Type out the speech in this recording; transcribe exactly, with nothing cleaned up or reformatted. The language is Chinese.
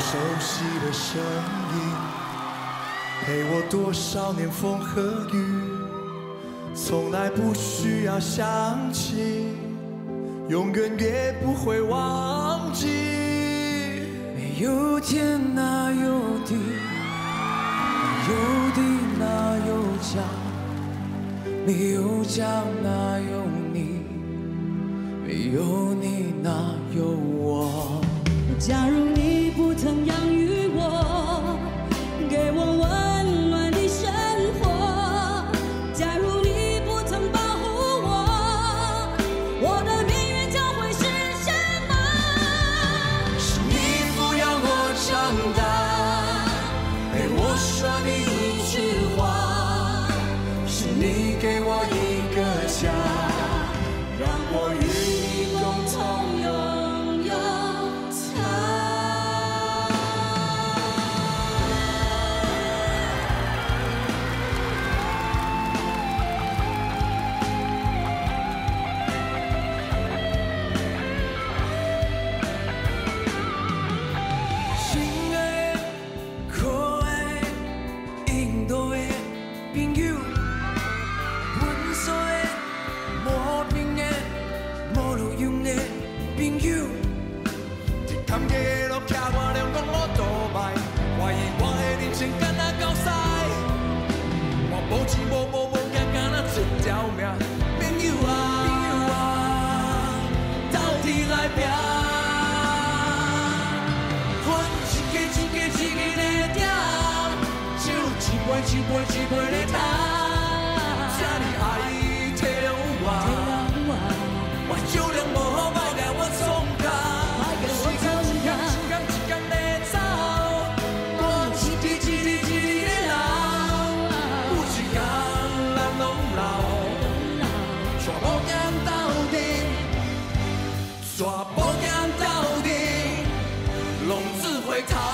熟悉的声音，陪我多少年风和雨，从来不需要想起，永远也不会忘记。没有天哪有地，没有地哪有家，没有家哪有你，没有你哪有我。假如你不曾养育我，给我温暖的生活；假如你不曾保护我，我的命运将会是什么？是你抚养我长大，陪我说第一句话；是你给我一个家，让我与你共同拥有。 回头。